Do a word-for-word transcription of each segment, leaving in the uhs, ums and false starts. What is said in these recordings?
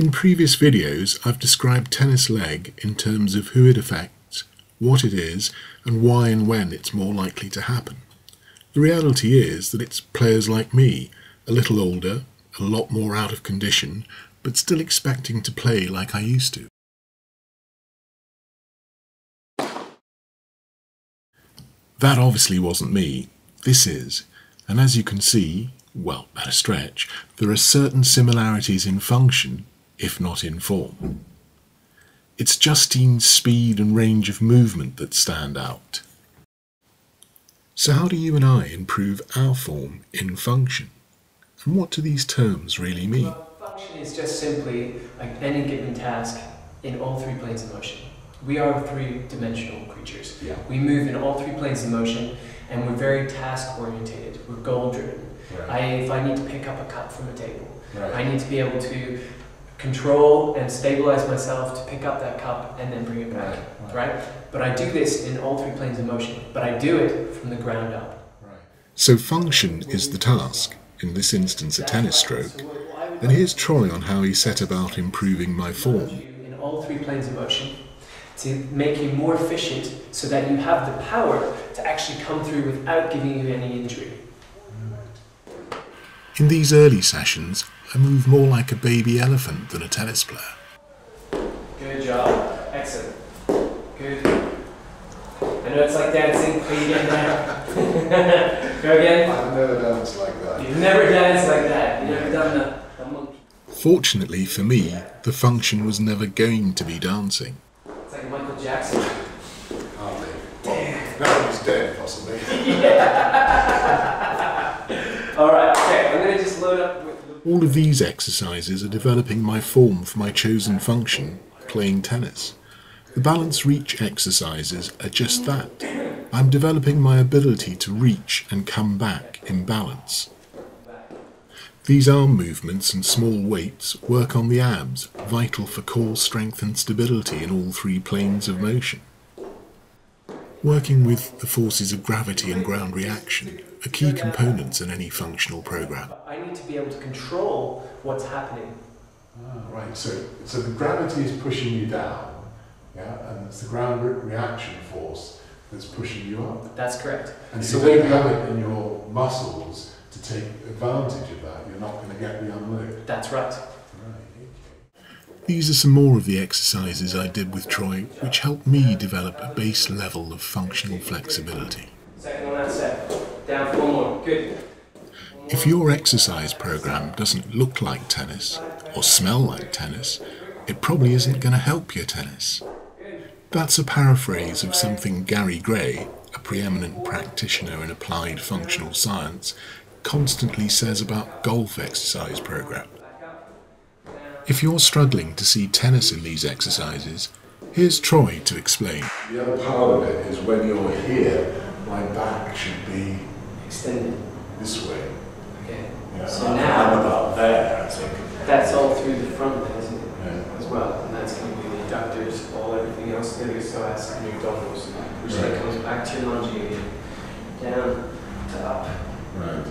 In previous videos, I've described tennis leg in terms of who it affects, what it is, and why and when it's more likely to happen. The reality is that it's players like me, a little older, a lot more out of condition, but still expecting to play like I used to. That obviously wasn't me. This is. And as you can see, well, at a stretch, there are certain similarities in function, if not in form. It's Justine's speed and range of movement that stand out. So how do you and I improve our form in function? And what do these terms really mean? Well, function is just simply like any given task in all three planes of motion. We are three-dimensional creatures. Yeah. We move in all three planes of motion, and we're very task-orientated. We're goal-driven. Right. I, if I need to pick up a cup from a table, right, I need to be able to control and stabilize myself to pick up that cup and then bring it back, right? right. right? But I do this in all three planes of motion, but I do it from the ground up. Right. So function is the task, in this instance a tennis stroke, and here's Troy on how he set about improving my form. In all three planes of motion, to make you more efficient so that you have the power to actually come through without giving you any injury. In these early sessions, I move more like a baby elephant than a tennis player. Good job. Excellent. Good. I know it's like dancing, but you get there. Go again. I've never danced like that. You've never danced like that. You've never done a, a monkey. Fortunately for me, the function was never going to be dancing. It's like Michael Jackson. Oh, man. Damn. Well, no, he's dead, possibly. Yeah. All right. All of these exercises are developing my form for my chosen function, playing tennis. The balance reach exercises are just that. I'm developing my ability to reach and come back in balance. These arm movements and small weights work on the abs, vital for core strength and stability in all three planes of motion. Working with the forces of gravity and ground reaction are key components in any functional program. I need to be able to control what's happening. Ah, right, so, so the gravity is pushing you down, yeah, and it's the ground reaction force that's pushing you up. That's correct. And so you don't have it in your muscles to take advantage of that, you're not going to get the unload. That's right. These are some more of the exercises I did with Troy, which helped me develop a base level of functional flexibility. Second on that set. Down four more. Good. If your exercise program doesn't look like tennis, or smell like tennis, it probably isn't going to help your tennis. That's a paraphrase of something Gary Gray, a preeminent practitioner in applied functional science, constantly says about golf exercise programs. If you're struggling to see tennis in these exercises, here's Troy to explain. The other part of it is when you're here, my back should be extended this way. Okay. Yeah, so I'm now about there, I think. That's all through the front then, isn't it? Yeah. As well. And that's going to be the adductors, all everything else the other sides and your doppels, which right. then comes back to your longevity, down to up. Right.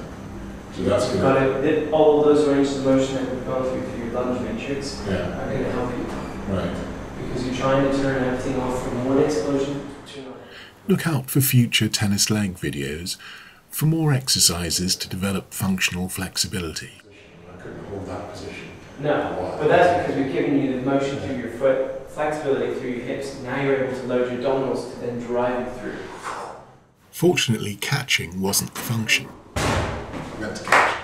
So that's good. But it, all those ranges of motion that we've gone through for your lunge matrix yeah. are going to help you. Right. Because you're trying to turn everything off from one explosion to another. Look out for future tennis leg videos for more exercises to develop functional flexibility. I couldn't hold that position. No, but that's because we've given you the motion through your foot, flexibility through your hips. Now you're able to load your abdominals to then drive you through. Fortunately, catching wasn't the function. That's catching.